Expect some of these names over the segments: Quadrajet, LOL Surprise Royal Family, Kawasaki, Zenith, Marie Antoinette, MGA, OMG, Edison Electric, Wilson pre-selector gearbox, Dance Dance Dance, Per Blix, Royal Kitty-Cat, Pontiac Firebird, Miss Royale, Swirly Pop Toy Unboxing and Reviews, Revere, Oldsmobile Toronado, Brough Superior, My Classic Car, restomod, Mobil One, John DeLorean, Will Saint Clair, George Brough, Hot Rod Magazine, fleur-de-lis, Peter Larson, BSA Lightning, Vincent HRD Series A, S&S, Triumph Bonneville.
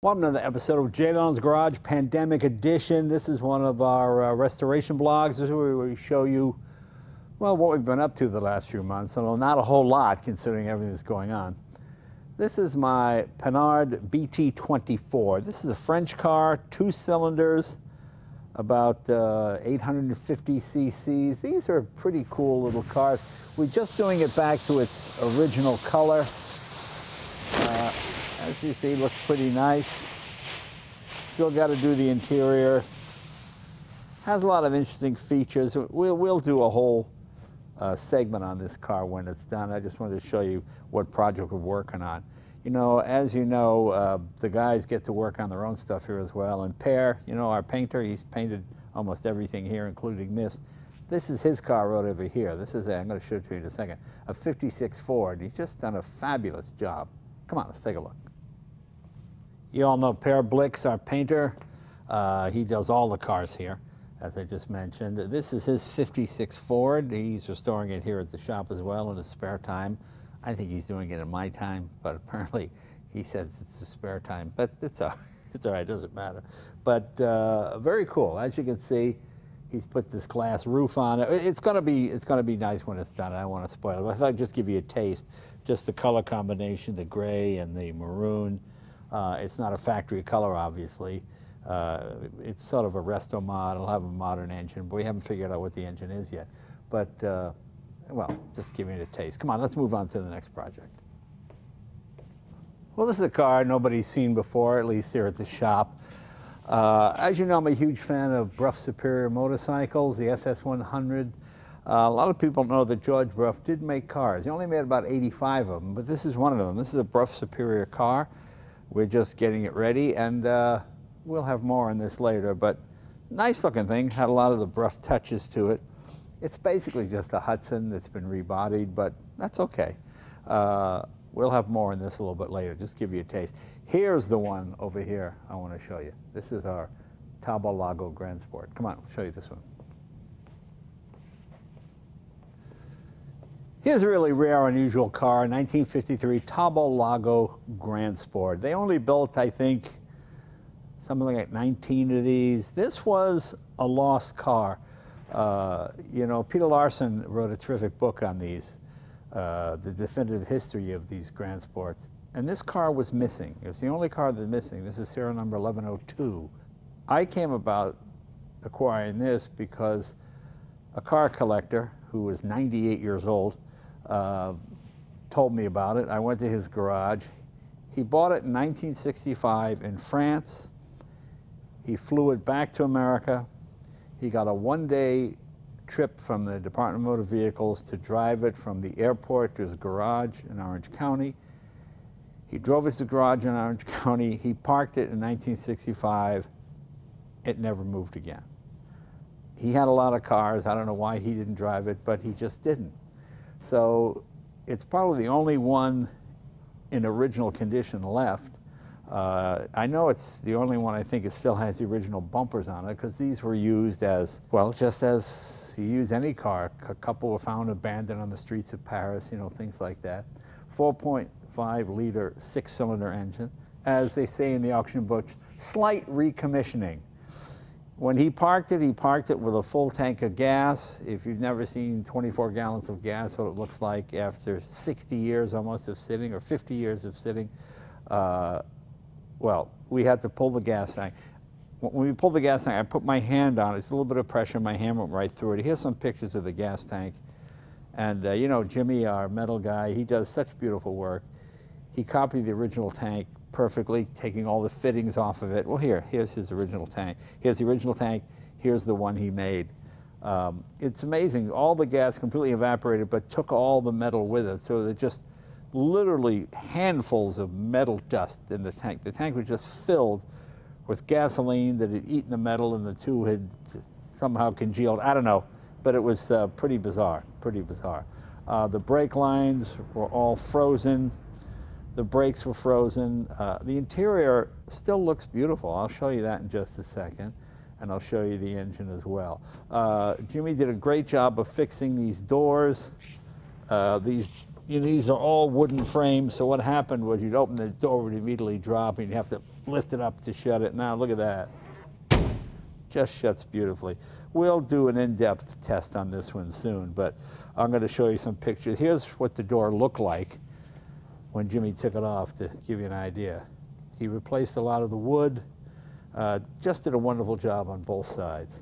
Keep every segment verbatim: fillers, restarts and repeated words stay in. Welcome to another episode of Jay Leno's Garage Pandemic Edition. This is one of our uh, restoration blogs. This is where we show you, well, what we've been up to the last few months. Although not a whole lot considering everything that's going on. This is my Panhard B T twenty-four. This is a French car, two cylinders, about uh, eight hundred fifty c c's. These are pretty cool little cars. We're just doing it back to its original color. Uh, As you see, looks pretty nice. Still got to do the interior. Has a lot of interesting features. We'll, we'll do a whole uh, segment on this car when it's done. I just wanted to show you what project we're working on. You know, as you know, uh, the guys get to work on their own stuff here as well. And Per, you know, our painter, he's painted almost everything here, including this. This is his car right over here. This is, a, I'm going to show it to you in a second, a fifty-six Ford. He's just done a fabulous job. Come on, let's take a look. You all know Per Blix, our painter. Uh, he does all the cars here, as I just mentioned. This is his fifty-six Ford. He's restoring it here at the shop as well in his spare time. I think he's doing it in my time, but apparently he says it's his spare time. But it's all, it's all right, it doesn't matter. But uh, very cool. As you can see, he's put this glass roof on it. It's gonna be, it's gonna be nice when it's done. I don't want to spoil it, but I thought I'd just give you a taste. Just the color combination, the gray and the maroon. Uh, it's not a factory color, obviously. Uh, it's sort of a resto mod. It'll have a modern engine, but we haven't figured out what the engine is yet. But, uh, well, just giving it a taste. Come on, let's move on to the next project. Well, this is a car nobody's seen before, at least here at the shop. Uh, as you know, I'm a huge fan of Brough Superior motorcycles, the S S one hundred. Uh, a lot of people know that George Brough did make cars. He only made about eighty-five of them, but this is one of them. This is a Brough Superior car. We're just getting it ready, and uh, we'll have more on this later, but nice looking thing, had a lot of the Brough touches to it. It's basically just a Hudson that's been rebodied, but that's okay. Uh, we'll have more on this a little bit later, just give you a taste. Here's the one over here I want to show you. This is our Talbot Lago Grand Sport. Come on, I'll show you this one. Here's a really rare, unusual car, nineteen fifty-three Talbot Lago Grand Sport. They only built, I think, something like nineteen of these. This was a lost car. Uh, you know, Peter Larson wrote a terrific book on these, uh, the definitive history of these Grand Sports. And this car was missing. It was the only car that was missing. This is serial number eleven oh two. I came about acquiring this because a car collector who was ninety-eight years old Uh, told me about it. I went to his garage. He bought it in nineteen sixty-five in France. He flew it back to America. He got a one-day trip from the Department of Motor Vehicles to drive it from the airport to his garage in Orange County. He drove it to the garage in Orange County. He parked it in nineteen sixty-five. It never moved again. He had a lot of cars. I don't know why he didn't drive it, but he just didn't. So it's probably the only one in original condition left. Uh, I know it's the only one I think it still has the original bumpers on it, because these were used as, well, just as you use any car. A couple were found abandoned on the streets of Paris, you know, things like that. four point five liter six-cylinder engine. As they say in the auction books, slight recommissioning. When he parked it, he parked it with a full tank of gas. If you've never seen twenty-four gallons of gas, what it looks like after sixty years almost of sitting, or fifty years of sitting, uh, well, we had to pull the gas tank. When we pulled the gas tank, I put my hand on it. It's a little bit of pressure. My hand went right through it. Here's some pictures of the gas tank. And, uh, you know, Jimmy, our metal guy, he does such beautiful work. He copied the original tank perfectly, taking all the fittings off of it. Well, here, here's his original tank. Here's the original tank. Here's the one he made. Um, it's amazing. All the gas completely evaporated, but took all the metal with it. So there's just literally handfuls of metal dust in the tank. The tank was just filled with gasoline that had eaten the metal, and the two had somehow congealed. I don't know, but it was uh, pretty bizarre, pretty bizarre. Uh, the brake lines were all frozen. The brakes were frozen. Uh, the interior still looks beautiful. I'll show you that in just a second, and I'll show you the engine as well. Uh, Jimmy did a great job of fixing these doors. Uh, these you know, these are all wooden frames, so what happened was you'd open the door, it would immediately drop, and you'd have to lift it up to shut it. Now, look at that. Just shuts beautifully. We'll do an in-depth test on this one soon, but I'm going to show you some pictures. Here's what the door looked like when Jimmy took it off, to give you an idea. He replaced a lot of the wood, uh, just did a wonderful job on both sides.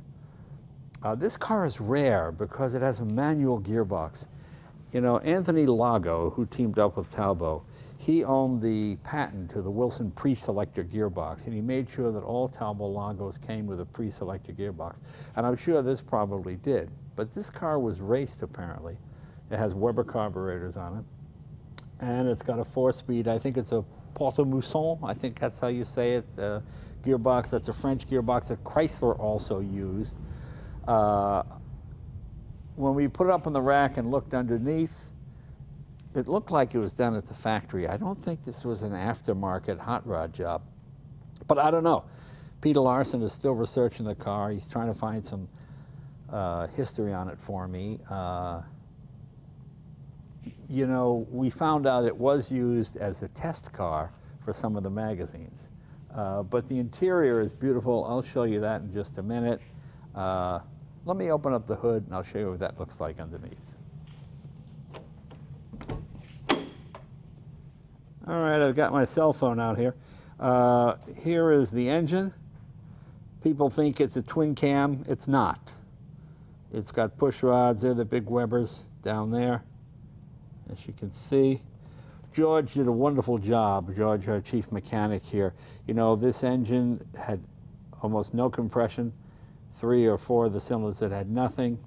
Uh, this car is rare because it has a manual gearbox. You know, Anthony Lago, who teamed up with Talbot, he owned the patent to the Wilson pre-selector gearbox, and he made sure that all Talbot Lagos came with a pre-selector gearbox. And I'm sure this probably did. But this car was raced, apparently. It has Weber carburetors on it, and it's got a four-speed, I think it's a Porte-Moussan, I think that's how you say it, uh, gearbox. That's a French gearbox that Chrysler also used. Uh, when we put it up on the rack and looked underneath, it looked like it was done at the factory. I don't think this was an aftermarket hot rod job, but I don't know. Peter Larson is still researching the car. He's trying to find some uh, history on it for me. Uh, you know, we found out it was used as a test car for some of the magazines, uh, but the interior is beautiful. I'll show you that in just a minute. Uh, let me open up the hood and I'll show you what that looks like underneath. All right, I've got my cell phone out here. Uh, here is the engine. People think it's a twin cam. It's not. It's got push rods. They're the big Webers down there, as you can see. George did a wonderful job. George, our chief mechanic here. You know, this engine had almost no compression. Three or four of the cylinders that had nothing.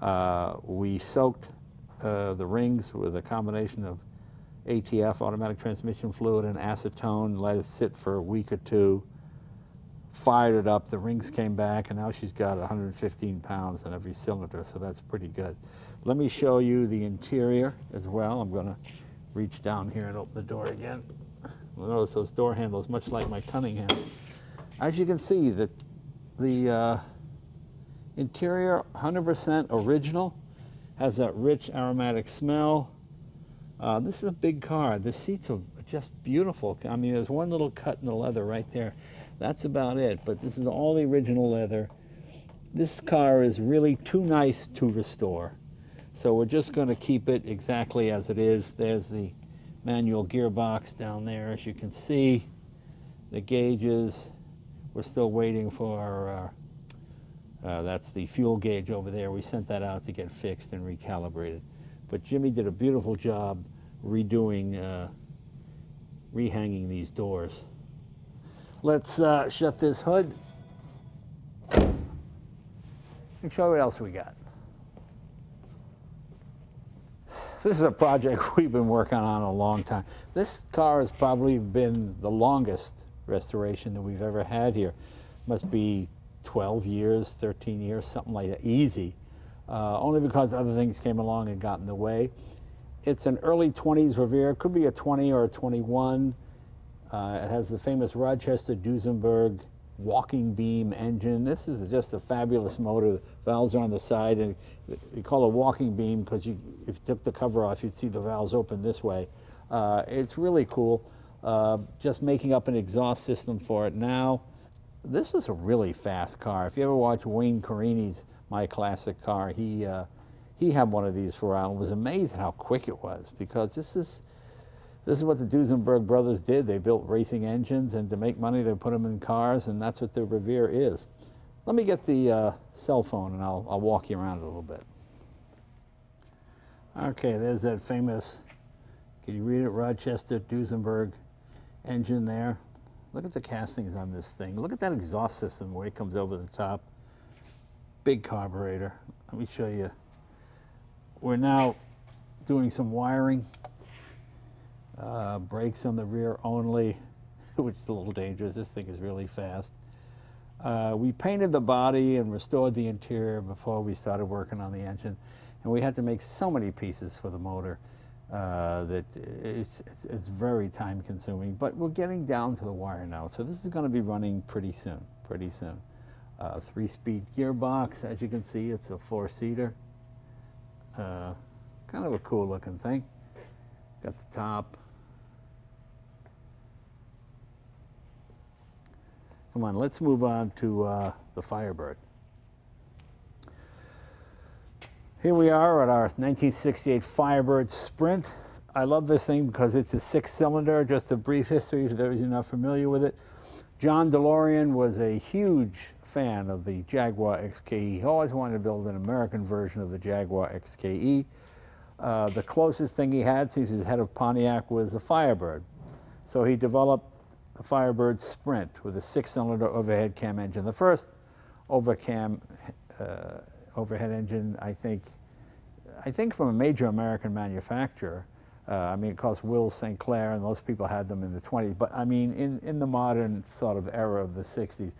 Uh, we soaked uh, the rings with a combination of A T F, automatic transmission fluid, and acetone, let it sit for a week or two, fired it up, the rings came back, and now she's got one hundred fifteen pounds on every cylinder, so that's pretty good. Let me show you the interior as well. I'm gonna reach down here and open the door again. Notice those door handles, much like my Cunningham. As you can see, the, the uh, interior, one hundred percent original, has that rich aromatic smell. Uh, this is a big car. The seats are just beautiful. I mean, there's one little cut in the leather right there. That's about it, but this is all the original leather. This car is really too nice to restore, so we're just going to keep it exactly as it is. There's the manual gearbox down there, as you can see. The gauges, we're still waiting for, uh, uh, that's the fuel gauge over there. We sent that out to get fixed and recalibrated. But Jimmy did a beautiful job redoing, uh, rehanging these doors. Let's uh, shut this hood and show you what else we got. This is a project we've been working on a long time. This car has probably been the longest restoration that we've ever had here. Must be twelve years, thirteen years, something like that, easy. Uh, only because other things came along and got in the way. It's an early twenties Revere, could be a twenty or a twenty-one. Uh, it has the famous Rochester Duesenberg walking beam engine. This is just a fabulous motor. Valves are on the side, and we call it walking beam because you, if you took the cover off, you'd see the valves open this way. Uh, it's really cool. Uh, just making up an exhaust system for it now. This is a really fast car. If you ever watch Wayne Carini's My Classic Car, he uh, he had one of these for a while and was amazed how quick it was, because this is this is what the Duesenberg brothers did. They built racing engines, and to make money, they put them in cars, and that's what the Revere is. Let me get the uh, cell phone, and I'll, I'll walk you around a little bit. Okay, there's that famous, can you read it, Rochester Duesenberg engine there. Look at the castings on this thing. Look at that exhaust system where it comes over the top. Big carburetor. Let me show you. We're now doing some wiring. Uh, brakes on the rear only, which is a little dangerous. This thing is really fast. Uh, we painted the body and restored the interior before we started working on the engine. And we had to make so many pieces for the motor. Uh, that it's, it's, it's very time consuming, but we're getting down to the wire now. So this is going to be running pretty soon, pretty soon. Uh, three-speed gearbox, as you can see, it's a four-seater. Uh, kind of a cool looking thing. Got the top. Come on, let's move on to uh, the Firebird. Here we are at our nineteen sixty-eight Firebird Sprint. I love this thing because it's a six-cylinder. Just a brief history for those who are not familiar with it. John DeLorean was a huge fan of the Jaguar X K E. He always wanted to build an American version of the Jaguar X K E. Uh, the closest thing he had, since he was head of Pontiac, was a Firebird. So he developed the Firebird Sprint with a six-cylinder overhead cam engine. The first over cam, uh, overhead engine, I think, I think from a major American manufacturer. Uh, I mean, of course, Will Saint Clair and those people had them in the twenties. But I mean, in, in the modern sort of era of the sixties,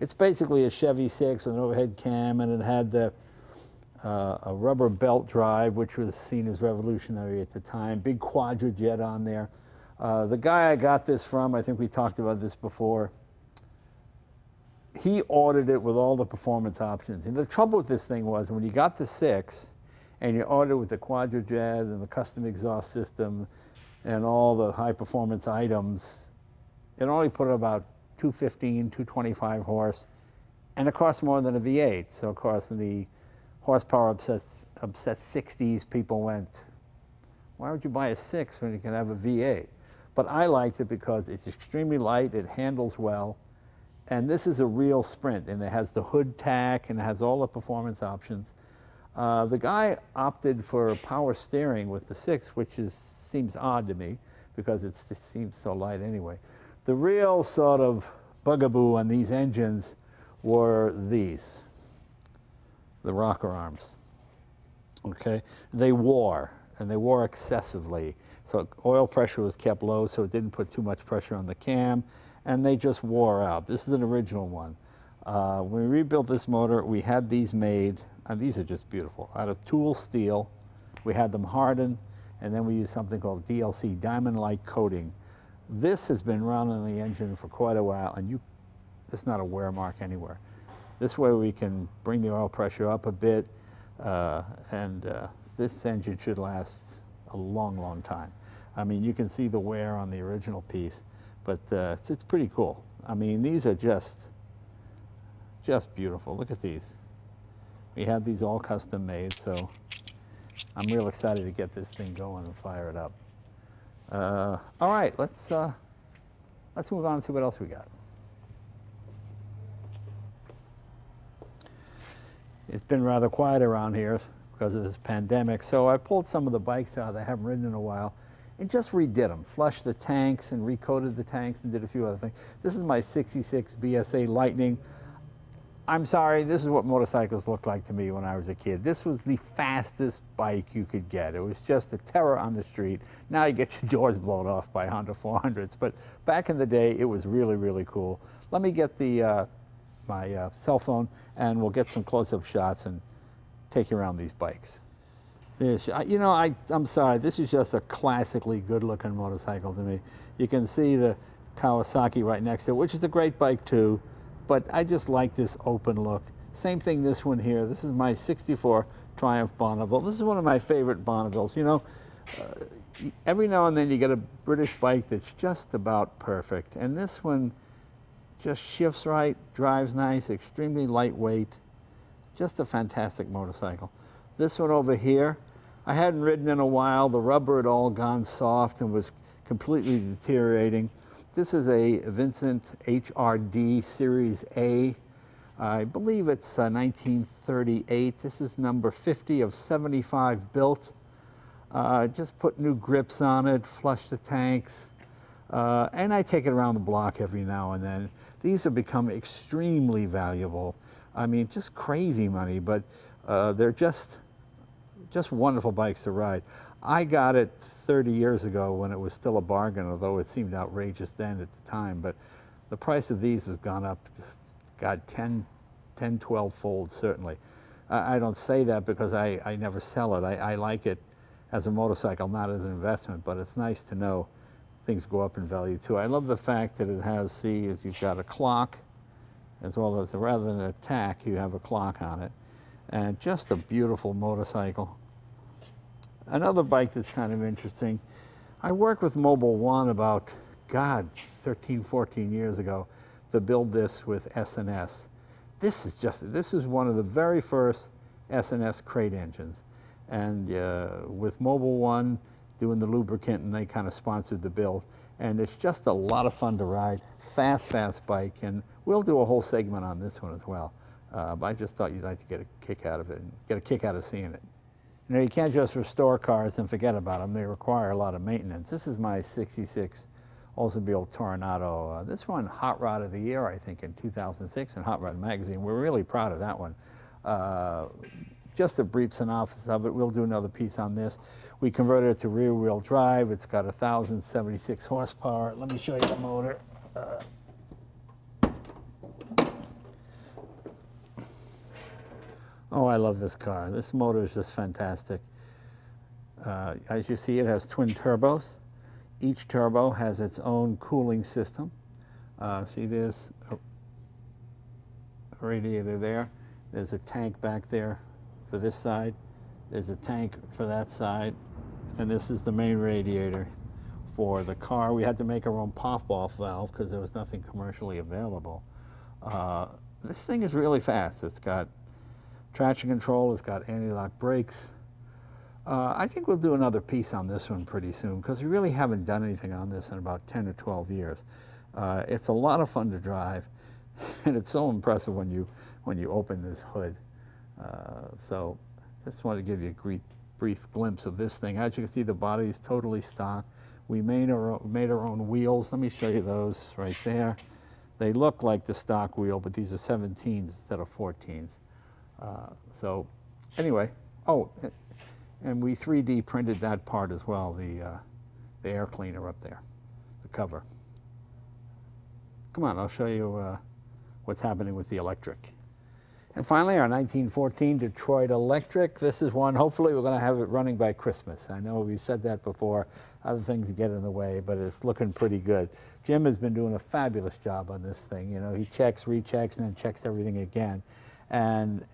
it's basically a Chevy six with an overhead cam, and it had the uh, a rubber belt drive, which was seen as revolutionary at the time. Big Quadrajet on there. Uh, the guy I got this from, I think we talked about this before, he ordered it with all the performance options. And the trouble with this thing was when you got the six and you ordered with the Quadrajet and the custom exhaust system and all the high performance items, it only put about two fifteen, two twenty-five horse, and it cost more than a V eight. So of course in the horsepower obsessed, obsessed sixties, people went, why would you buy a six when you can have a V eight? But I liked it because it's extremely light, it handles well, and this is a real Sprint, and it has the hood tack and it has all the performance options. Uh, the guy opted for power steering with the six, which is, seems odd to me because it seems so light anyway. The real sort of bugaboo on these engines were these, the rocker arms, okay? They wore, and they wore excessively. So oil pressure was kept low, so it didn't put too much pressure on the cam, and they just wore out. This is an original one. Uh, when we rebuilt this motor, we had these made, and these are just beautiful, out of tool steel. We had them hardened, and then we used something called D L C, diamond-like coating. This has been running the engine for quite a while, and you, there's not a wear mark anywhere. This way we can bring the oil pressure up a bit, uh, and uh, this engine should last a long, long time. I mean, you can see the wear on the original piece, but uh, it's, it's pretty cool. I mean, these are just, just beautiful. Look at these. We had these all custom made, so I'm real excited to get this thing going and fire it up. Uh, all right, let's, uh, let's move on and see what else we got. It's been rather quiet around here because of this pandemic. So I pulled some of the bikes out that I haven't ridden in a while and just redid them. Flushed the tanks and recoated the tanks and did a few other things. This is my sixty-six B S A Lightning. I'm sorry, this is what motorcycles looked like to me when I was a kid. This was the fastest bike you could get. It was just a terror on the street. Now you get your doors blown off by Honda four hundreds, but back in the day, it was really, really cool. Let me get the, uh, my uh, cell phone, and we'll get some close-up shots and take you around these bikes. This, you know, I, I'm sorry, this is just a classically good-looking motorcycle to me. You can see the Kawasaki right next to it, which is a great bike too, but I just like this open look. Same thing, this one here. This is my sixty-four Triumph Bonneville. This is one of my favorite Bonnevilles. You know, uh, every now and then you get a British bike that's just about perfect, and this one just shifts right, drives nice, extremely lightweight. Just a fantastic motorcycle. This one over here, I hadn't ridden in a while. The rubber had all gone soft and was completely deteriorating. This is a Vincent H R D Series A. I believe it's uh, nineteen thirty-eight. This is number fifty of seventy-five built. Uh, just put new grips on it, flush the tanks, uh, and I take it around the block every now and then. These have become extremely valuable. I mean, just crazy money, but uh, they're just, just wonderful bikes to ride. I got it thirty years ago when it was still a bargain, although it seemed outrageous then at the time, but the price of these has gone up, God, ten, twelve fold certainly. I, I don't say that because I, I never sell it. I, I like it as a motorcycle, not as an investment, but it's nice to know things go up in value too. I love the fact that it has, see, is you've got a clock, as well as, rather than a tack, you have a clock on it. And just a beautiful motorcycle. Another bike that's kind of interesting, I worked with Mobil One about, God, thirteen, fourteen years ago to build this with S and S. This is just, this is one of the very first S and S crate engines. And uh, with Mobil One doing the lubricant, and they kind of sponsored the build. And it's just a lot of fun to ride. Fast, fast bike. And we'll do a whole segment on this one as well. Uh, but I just thought you'd like to get a kick out of it and get a kick out of seeing it. You know, you can't just restore cars and forget about them. They require a lot of maintenance. This is my sixty-six Oldsmobile Toronado. Uh, this one, Hot Rod of the Year, I think, in two thousand six in Hot Rod Magazine. We're really proud of that one. Uh, just a brief synopsis of it. We'll do another piece on this. We converted it to rear-wheel drive. It's got one thousand seventy-six horsepower. Let me show you the motor. Uh, Oh, I love this car. This motor is just fantastic. Uh, as you see, it has twin turbos. Each turbo has its own cooling system. Uh, see, there's a radiator there. There's a tank back there for this side. There's a tank for that side. And this is the main radiator for the car. We had to make our own pop-off valve because there was nothing commercially available. Uh, this thing is really fast. It's got traction control, it's got anti-lock brakes. Uh, I think we'll do another piece on this one pretty soon because we really haven't done anything on this in about ten or twelve years. Uh, it's a lot of fun to drive, and it's so impressive when you when you open this hood. Uh, so just wanted to give you a brief, brief glimpse of this thing. As you can see, the body is totally stock. We made our, made our own wheels. Let me show you those right there. They look like the stock wheel, but these are seventeens instead of fourteens. Uh, so anyway, oh, and we three D printed that part as well, the, uh, the air cleaner up there, the cover. Come on, I'll show you uh, what's happening with the electric. And finally, our nineteen fourteen Detroit Electric. This is one, hopefully we're going to have it running by Christmas. I know we said that before, other things get in the way, but it's looking pretty good. Jim has been doing a fabulous job on this thing. You know, he checks, rechecks, and then checks everything again. And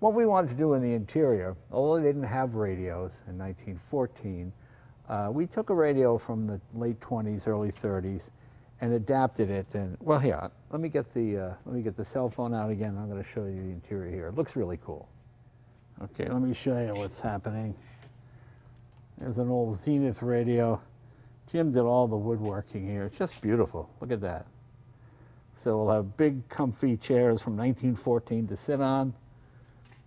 what we wanted to do in the interior, although they didn't have radios in nineteen fourteen, uh, we took a radio from the late twenties, early thirties, and adapted it. And well, here, let me get the uh, let me get the cell phone out again. I'm going to show you the interior here. It looks really cool. Okay, let me show you what's happening. There's an old Zenith radio. Jim did all the woodworking here. It's just beautiful. Look at that. So we'll have big, comfy chairs from nineteen fourteen to sit on.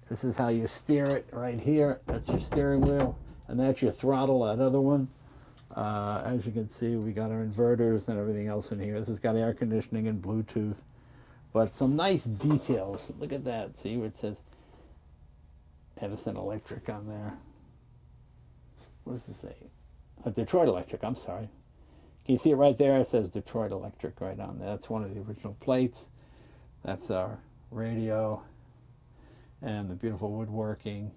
This is how you steer it right here. That's your steering wheel, and that's your throttle, that other one. Uh, as you can see, we got our inverters and everything else in here. This has got air conditioning and Bluetooth, but some nice details. Look at that. See where it says Edison Electric on there. What does it say? Oh, Detroit Electric, I'm sorry. Can you see it right there? It says Detroit Electric right on there. That's one of the original plates. That's our radio and the beautiful woodworking.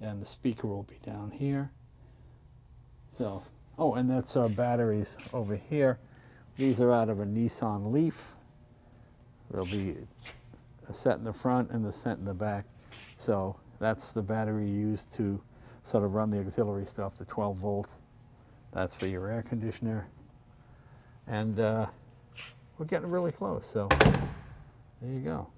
And the speaker will be down here. So, oh, and that's our batteries over here. These are out of a Nissan Leaf. There'll be a set in the front and a set in the back. So that's the battery used to sort of run the auxiliary stuff, the twelve volt. That's for your air conditioner. And uh, we're getting really close, so there you go.